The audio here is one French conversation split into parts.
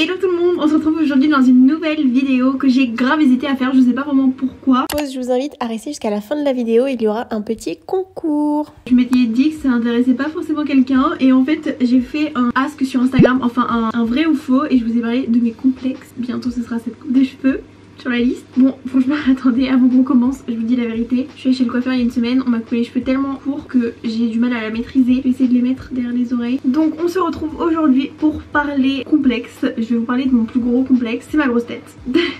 Hello tout le monde, on se retrouve aujourd'hui dans une nouvelle vidéo que j'ai grave hésité à faire, je sais pas vraiment pourquoi. Je vous invite à rester jusqu'à la fin de la vidéo, il y aura un petit concours. Je m'étais dit que ça intéressait pas forcément quelqu'un et en fait j'ai fait un ask sur Instagram, enfin un vrai ou faux, et je vous ai parlé de mes complexes. Bientôt ce sera cette coupe de cheveux sur la liste. Bon franchement attendez, avant qu'on commence je vous dis la vérité, je suis allée chez le coiffeur il y a une semaine, on m'a coupé les cheveux tellement courts que j'ai du mal à la maîtriser, je vais essayer de les mettre derrière les oreilles. Donc on se retrouve aujourd'hui pour parler complexe, je vais vous parler de mon plus gros complexe, c'est ma grosse tête.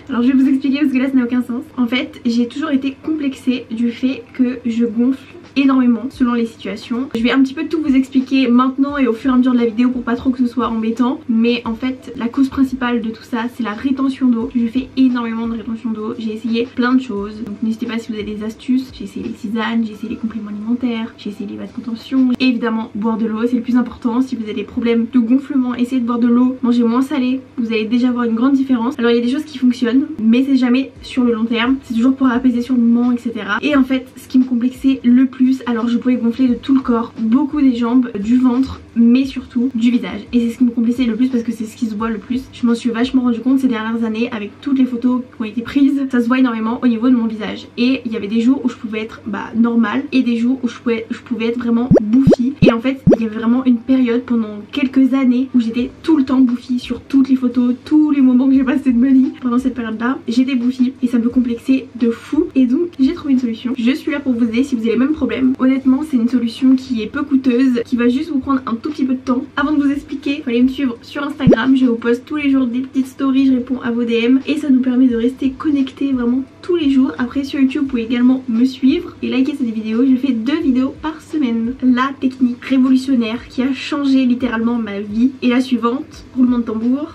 Alors je vais vous expliquer parce que là ça n'a aucun sens. En fait j'ai toujours été complexée du fait que je gonfle énormément selon les situations. Je vais un petit peu tout vous expliquer maintenant et au fur et à mesure de la vidéo pour pas trop que ce soit embêtant, mais en fait la cause principale de tout ça c'est la rétention d'eau. Je fais énormément de rétention d'eau, j'ai essayé plein de choses, donc n'hésitez pas si vous avez des astuces. J'ai essayé les tisanes, j'ai essayé les compléments alimentaires, j'ai essayé les vases de contention, et évidemment boire de l'eau c'est le plus important. Si vous avez des problèmes de gonflement, essayez de boire de l'eau, mangez moins salé, vous allez déjà voir une grande différence. Alors il y a des choses qui fonctionnent mais c'est jamais sur le long terme, c'est toujours pour apaiser sur le moment, etc. Et en fait ce qui me complexait le plus, alors je pouvais gonfler de tout le corps, beaucoup des jambes, du ventre, mais surtout du visage, et c'est ce qui me complexait le plus parce que c'est ce qui se voit le plus. Je m'en suis vachement rendu compte ces dernières années avec toutes les photos qui ont été prises, ça se voit énormément au niveau de mon visage. Et il y avait des jours où je pouvais être normale et des jours où je pouvais être vraiment bouffie, et en fait il y avait vraiment une période pendant quelques années où j'étais tout le temps bouffie sur toutes les photos, tous les moments que j'ai passé de ma vie. Pendant cette période là j'étais bouffie et ça me complexait de fou, et donc j'ai trouvé une solution. Je suis là pour vous aider si vous avez le même problème. Honnêtement c'est une solution qui est peu coûteuse, qui va juste vous prendre un tout petit peu de temps. Avant de vous expliquer, allez me suivre sur Instagram, je vous poste tous les jours des petites stories, je réponds à vos DM et ça nous permet de rester connectés vraiment tous les jours. Après sur YouTube vous pouvez également me suivre et liker cette vidéo, je fais 2 vidéos par semaine. La technique révolutionnaire qui a changé littéralement ma vie est la suivante, roulement de tambour,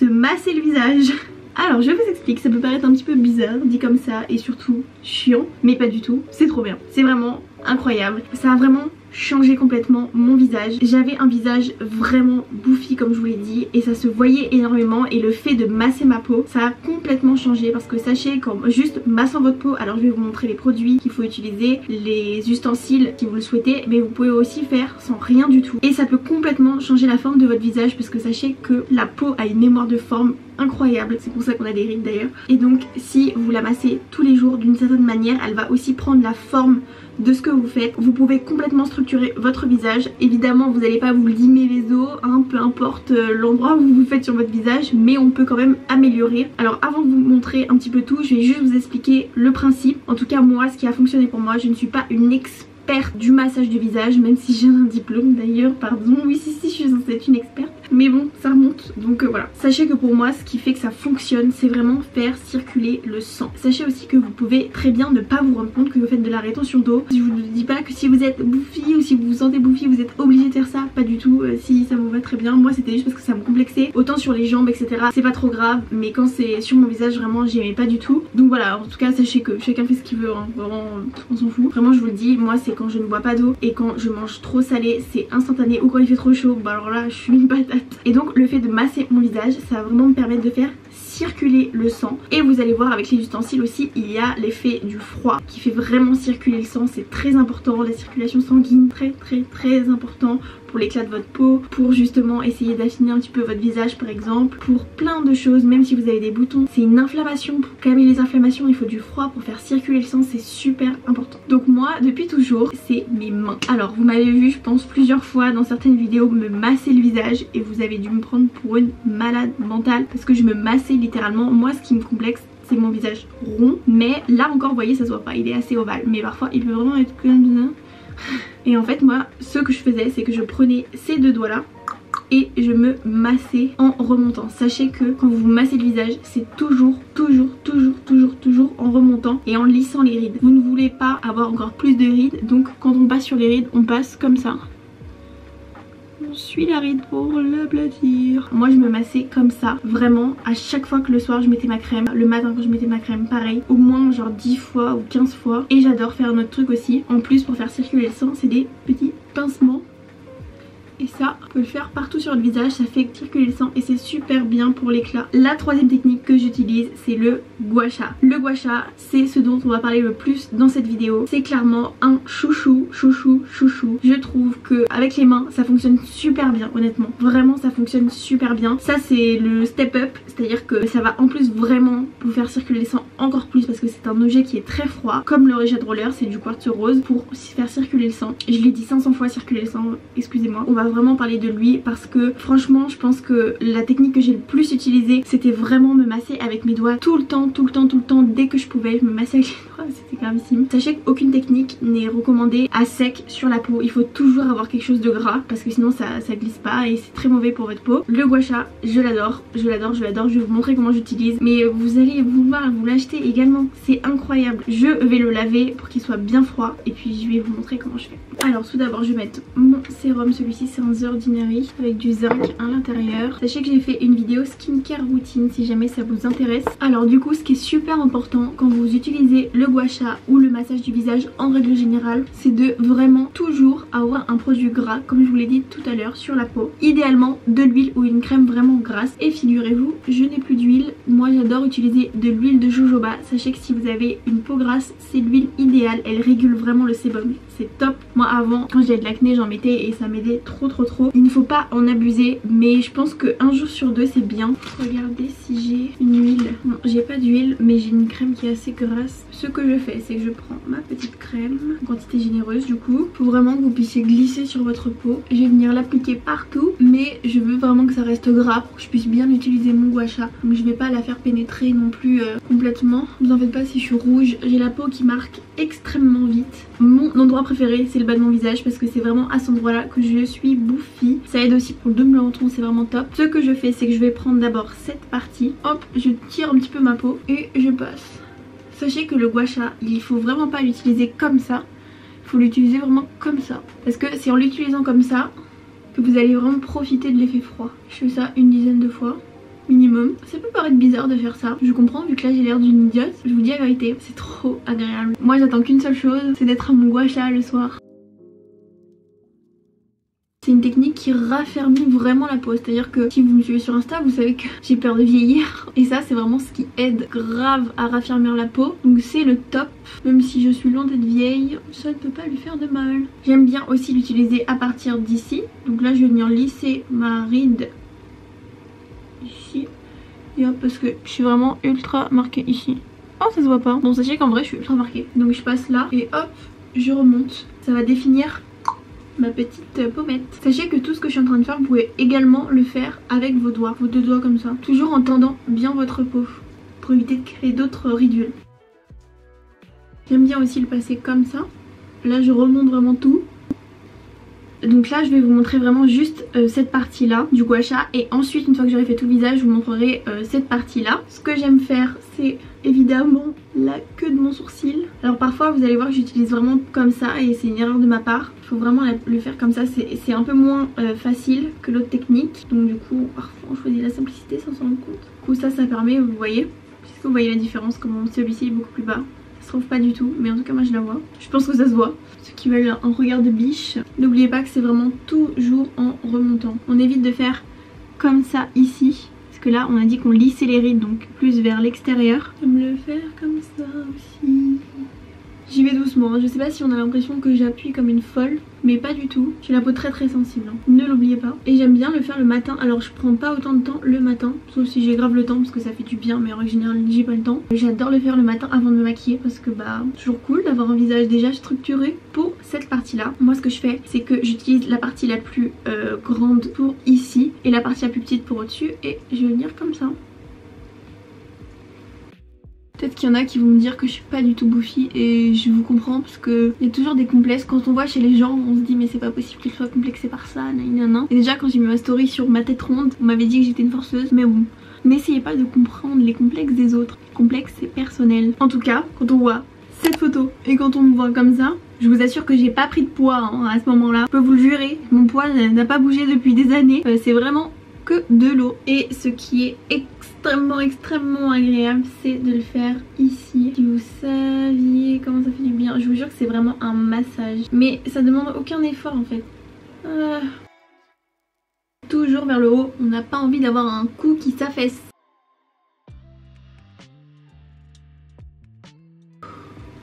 se masser le visage. Alors je vous explique, ça peut paraître un petit peu bizarre dit comme ça et surtout chiant, mais pas du tout, c'est trop bien, c'est vraiment incroyable, ça a vraiment changé complètement mon visage. J'avais un visage vraiment bouffi comme je vous l'ai dit et ça se voyait énormément, et le fait de masser ma peau ça a complètement changé, parce que sachez qu'en juste massant votre peau, alors je vais vous montrer les produits qu'il faut utiliser, les ustensiles si vous le souhaitez, mais vous pouvez aussi faire sans rien du tout et ça peut complètement changer la forme de votre visage, parce que sachez que la peau a une mémoire de forme incroyable, c'est pour ça qu'on a des rides d'ailleurs, et donc si vous la massez tous les jours d'une certaine manière elle va aussi prendre la forme de ce que vous faites. Vous pouvez complètement structurer votre visage, évidemment vous n'allez pas vous limer les os, hein, peu importe l'endroit où vous vous faites sur votre visage, mais on peut quand même améliorer. Alors avant de vous montrer un petit peu tout, je vais juste vous expliquer le principe, en tout cas moi ce qui a fonctionné pour moi. Je ne suis pas une experte du massage du visage, même si j'ai un diplôme d'ailleurs, pardon, oui si je suis censée être une experte, mais bon ça remonte, donc voilà. Sachez que pour moi ce qui fait que ça fonctionne c'est vraiment faire circuler le sang. Sachez aussi que vous pouvez très bien ne pas vous rendre compte que vous faites de la rétention d'eau. Je vous dis pas que si vous êtes bouffi ou si vous vous sentez bouffi vous êtes obligé de faire ça, pas du tout, si ça vous va très bien. Moi c'était juste parce que ça me complexait, autant sur les jambes etc c'est pas trop grave, mais quand c'est sur mon visage vraiment j'aimais pas du tout. Donc voilà, en tout cas sachez que chacun fait ce qu'il veut, hein. Vraiment on s'en fout, vraiment je vous le dis, moi c'est quand je ne bois pas d'eau et quand je mange trop salé, c'est instantané, ou quand il fait trop chaud, bah alors là je suis une patate. Et donc le fait de masser mon visage ça va vraiment me permettre de faire circuler le sang, et vous allez voir avec les ustensiles aussi il y a l'effet du froid qui fait vraiment circuler le sang, c'est très important, la circulation sanguine très important pour l'éclat de votre peau, pour justement essayer d'affiner un petit peu votre visage par exemple, pour plein de choses, même si vous avez des boutons. C'est une inflammation, pour calmer les inflammations il faut du froid, pour faire circuler le sang c'est super important. Donc moi depuis toujours c'est mes mains. Alors vous m'avez vu je pense plusieurs fois dans certaines vidéos me masser le visage et vous avez dû me prendre pour une malade mentale parce que je me massais littéralement. Moi ce qui me complexe c'est mon visage rond, mais là encore vous voyez ça se voit pas, il est assez ovale, mais parfois il peut vraiment être comme ça. Et en fait moi ce que je faisais c'est que je prenais ces 2 doigts là et je me massais en remontant. Sachez que quand vous massez le visage c'est toujours en remontant et en lissant les rides. Vous ne voulez pas avoir encore plus de rides, donc quand on passe sur les rides on passe comme ça, on suit la ride pour l'aplatir. Moi je me massais comme ça vraiment à chaque fois que le soir je mettais ma crème, le matin quand je mettais ma crème pareil, au moins genre 10 fois ou 15 fois. Et j'adore faire un autre truc aussi en plus pour faire circuler le sang, c'est des petits pincements et ça on peut le faire partout sur le visage, ça fait circuler le sang et c'est super bien pour l'éclat. La troisième technique que j'utilise, c'est le gua sha. Le gua sha, c'est ce dont on va parler le plus dans cette vidéo. C'est clairement un chouchou. Je trouve que avec les mains ça fonctionne super bien, honnêtement, vraiment ça fonctionne super bien. Ça c'est le step up, c'est à dire que ça va en plus vraiment vous faire circuler le sang encore plus parce que c'est un objet qui est très froid. Comme le Red Roller, c'est du quartz rose pour faire circuler le sang. Je l'ai dit 500 fois, circuler le sang, excusez-moi. On va vraiment parler de lui parce que franchement je pense que la technique que j'ai le plus utilisée, c'était vraiment me masser avec mes doigts tout le temps. Dès que je pouvais je me massais avec les doigts, c'était gravissime. Sachez qu'aucune technique n'est recommandée à sec sur la peau, il faut toujours avoir quelque chose de gras parce que sinon ça glisse pas et c'est très mauvais pour votre peau. Le gua sha, je l'adore, je vais vous montrer comment j'utilise, mais vous allez vouloir vous l'acheter également, c'est incroyable. Je vais le laver pour qu'il soit bien froid et puis je vais vous montrer comment je fais. Alors tout d'abord je vais mettre mon sérum, celui-ci c'est un The Ordinary avec du zinc à l'intérieur. Sachez que j'ai fait une vidéo skincare routine si jamais ça vous intéresse. Alors du coup ce qui est super important quand vous utilisez le gua sha ou le massage du visage en règle générale, c'est de vraiment toujours avoir un produit gras comme je vous l'ai dit tout à l'heure sur la peau. Idéalement de l'huile ou une crème vraiment grasse. Et figurez-vous, je n'ai plus d'huile, moi j'adore utiliser de l'huile de jojoba. Sachez que si vous avez une peau grasse, c'est l'huile idéale, elle régule vraiment le sébum, c'est top. Moi avant quand j'avais de l'acné j'en mettais et ça m'aidait trop. Il ne faut pas en abuser mais je pense que un jour sur deux c'est bien. Regardez si j'ai une huile, non j'ai pas d'huile mais j'ai une crème qui est assez grasse. Ce que je fais c'est que je prends ma petite crème, quantité généreuse du coup, pour vraiment que vous puissiez glisser sur votre peau. Je vais venir l'appliquer partout mais je veux vraiment que ça reste gras pour que je puisse bien utiliser mon gua sha. Donc je vais pas la faire pénétrer non plus complètement. Ne vous en faites pas si je suis rouge, j'ai la peau qui marque extrêmement vite. Mon endroit préféré c'est le bas de mon visage parce que c'est vraiment à cet endroit là que je suis bouffie. Ça aide aussi pour le double menton, c'est vraiment top. Ce que je fais c'est que je vais prendre d'abord cette partie, hop je tire un petit peu ma peau et je passe. Sachez que le gua sha il faut vraiment pas l'utiliser comme ça, il faut l'utiliser vraiment comme ça parce que c'est en l'utilisant comme ça que vous allez vraiment profiter de l'effet froid. Je fais ça une dizaine de fois minimum. Ça peut paraître bizarre de faire ça, je comprends, vu que là j'ai l'air d'une idiote. Je vous dis la vérité, c'est trop agréable. Moi j'attends qu'une seule chose, c'est d'être à mon gua sha le soir. C'est une technique qui raffermit vraiment la peau, c'est à dire que si vous me suivez sur Insta vous savez que j'ai peur de vieillir et ça c'est vraiment ce qui aide grave à raffermir la peau, donc c'est le top. Même si je suis loin d'être vieille, ça ne peut pas lui faire de mal. J'aime bien aussi l'utiliser à partir d'ici, donc là je vais venir lisser ma ride ici et hop, parce que je suis vraiment ultra marquée ici. Oh ça se voit pas, bon sachez qu'en vrai je suis ultra marquée, donc je passe là et hop je remonte, ça va définir ma petite pommette. Sachez que tout ce que je suis en train de faire vous pouvez également le faire avec vos doigts, vos deux doigts comme ça, toujours en tendant bien votre peau pour éviter de créer d'autres ridules. J'aime bien aussi le passer comme ça, là je remonte vraiment tout. Donc là je vais vous montrer vraiment juste cette partie là du gua sha et ensuite une fois que j'aurai fait tout le visage je vous montrerai cette partie là. Ce que j'aime faire c'est évidemment la queue de mon sourcil. Alors parfois vous allez voir que j'utilise vraiment comme ça et c'est une erreur de ma part. Il faut vraiment le faire comme ça, c'est un peu moins facile que l'autre technique. Donc du coup parfois on choisit la simplicité sans s'en rendre compte. Du coup ça permet, vous voyez, est-ce que vous voyez la différence, comment celui-ci est beaucoup plus bas. Ça se trouve pas du tout mais en tout cas moi je la vois, je pense que ça se voit. Ceux qui veulent un regard de biche, n'oubliez pas que c'est vraiment toujours en remontant. On évite de faire comme ça ici parce que là on a dit qu'on lissait les rides, donc plus vers l'extérieur. J'aime le faire comme ça aussi. J'y vais doucement, je sais pas si on a l'impression que j'appuie comme une folle mais pas du tout, j'ai la peau très sensible hein. Ne l'oubliez pas. Et j'aime bien le faire le matin, alors je prends pas autant de temps le matin sauf si j'ai grave le temps parce que ça fait du bien mais en général j'ai pas le temps. J'adore le faire le matin avant de me maquiller parce que bah toujours cool d'avoir un visage déjà structuré. Pour cette partie là, moi ce que je fais c'est que j'utilise la partie la plus grande pour ici et la partie la plus petite pour au dessus et je vais venir comme ça. Peut-être qu'il y en a qui vont me dire que je suis pas du tout bouffie et je vous comprends parce que il y a toujours des complexes. Quand on voit chez les gens on se dit mais c'est pas possible qu'ils soient complexés par ça, nanana. Et déjà quand j'ai mis ma story sur ma tête ronde on m'avait dit que j'étais une forceuse, mais bon, n'essayez pas de comprendre les complexes des autres, les complexes c'est personnel. En tout cas quand on voit cette photo et quand on me voit comme ça, je vous assure que j'ai pas pris de poids hein, à ce moment là, je peux vous le jurer, mon poids n'a pas bougé depuis des années, c'est vraiment que de l'eau. Et ce qui est extrêmement agréable c'est de le faire ici. Si vous saviez comment ça fait du bien, je vous jure que c'est vraiment un massage mais ça demande aucun effort en fait. toujours vers le haut. On n'a pas envie d'avoir un cou qui s'affaisse.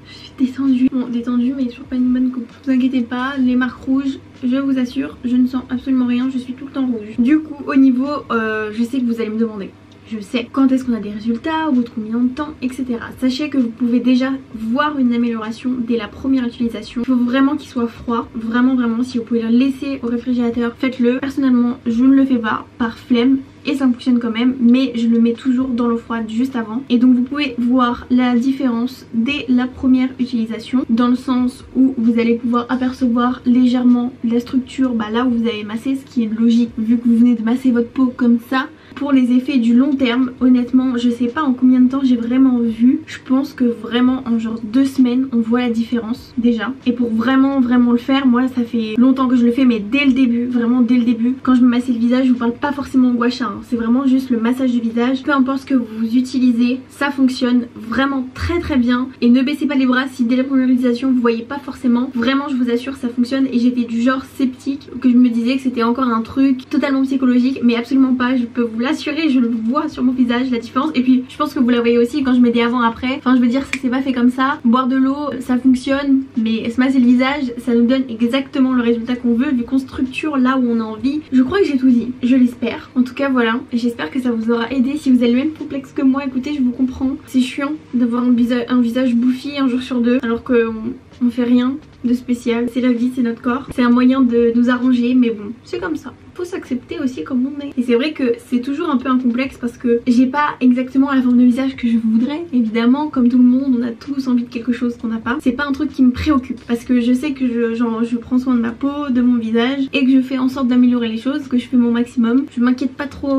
Je suis descendue. Bon, détendue, mais toujours pas une bonne coupe. Ne vous inquiétez pas, les marques rouges, je vous assure, je ne sens absolument rien. Je suis tout le temps rouge. Du coup, au niveau, je sais que vous allez me demander. Je sais quand est-ce qu'on a des résultats, au bout de combien de temps, etc. Sachez que vous pouvez déjà voir une amélioration dès la première utilisation. Il faut vraiment qu'il soit froid, vraiment vraiment. Si vous pouvez le laisser au réfrigérateur, faites-le. Personnellement, je ne le fais pas par flemme et ça fonctionne quand même, mais je le mets toujours dans l'eau froide juste avant. Et donc vous pouvez voir la différence dès la première utilisation, dans le sens où vous allez pouvoir apercevoir légèrement la structure là où vous avez massé, ce qui est logique vu que vous venez de masser votre peau comme ça. Pour les effets du long terme, honnêtement, je sais pas en combien de temps j'ai vraiment vu. Je pense que vraiment en genre 2 semaines, on voit la différence déjà. Et pour vraiment vraiment le faire, moi ça fait longtemps que je le fais, mais dès le début, vraiment dès le début, quand je me massais le visage, je vous parle pas forcément de gua sha, hein. C'est vraiment juste le massage du visage. Peu importe ce que vous utilisez, ça fonctionne vraiment très très bien. Et ne baissez pas les bras si dès la première utilisation vous voyez pas forcément. Vraiment, je vous assure, ça fonctionne. Et j'étais du genre sceptique, que je me disais que c'était encore un truc totalement psychologique, mais absolument pas. Je peux vous l'assurer, je le vois sur mon visage la différence, et puis je pense que vous la voyez aussi quand je mets des avant après. Enfin je veux dire, ça s'est pas fait comme ça. Boire de l'eau ça fonctionne, mais se masser le visage ça nous donne exactement le résultat qu'on veut, vu qu'on structure là où on a envie. Je crois que j'ai tout dit, je l'espère. En tout cas voilà, j'espère que ça vous aura aidé. Si vous avez le même complexe que moi, écoutez, je vous comprends. C'est chiant d'avoir un visage bouffi un jour sur deux alors qu'on fait rien de spécial. C'est la vie, c'est notre corps, c'est un moyen de nous arranger, mais bon, c'est comme ça. Faut s'accepter aussi comme on est. Et c'est vrai que c'est toujours un peu un complexe parce que j'ai pas exactement la forme de visage que je voudrais. Évidemment, comme tout le monde, on a tous envie de quelque chose qu'on n'a pas. C'est pas un truc qui me préoccupe parce que je sais que je prends soin de ma peau, de mon visage, et que je fais en sorte d'améliorer les choses, que je fais mon maximum. Je m'inquiète pas trop.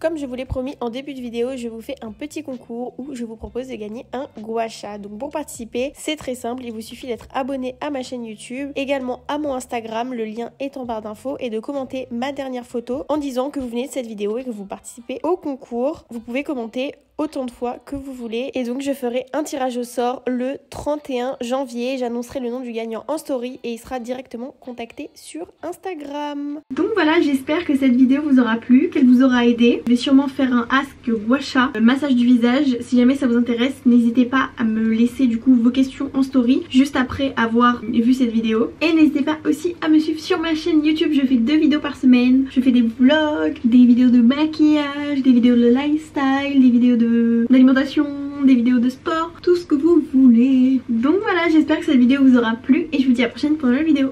Comme je vous l'ai promis en début de vidéo, je vous fais un petit concours où je vous propose de gagner un gua sha. Donc pour participer, c'est très simple. Il vous suffit d'être abonné à ma chaîne YouTube, également à mon Instagram. Le lien est en barre d'infos, et de commenter ma dernière photo en disant que vous venez de cette vidéo et que vous participez au concours. Vous pouvez commenter autant de fois que vous voulez, et donc je ferai un tirage au sort le 31 janvier. J'annoncerai le nom du gagnant en story et il sera directement contacté sur Instagram. Donc voilà, j'espère que cette vidéo vous aura plu, qu'elle vous aura aidé. Je vais sûrement faire un ask gua sha, massage du visage. Si jamais ça vous intéresse, n'hésitez pas à me laisser du coup vos questions en story juste après avoir vu cette vidéo, et n'hésitez pas aussi à me suivre sur ma chaîne YouTube. Je fais 2 vidéos par semaine, je fais des vlogs, des vidéos de maquillage, des vidéos de lifestyle, des vidéos d'alimentation, des vidéos de sport, tout ce que vous voulez. Donc voilà, j'espère que cette vidéo vous aura plu et je vous dis à la prochaine pour une nouvelle vidéo.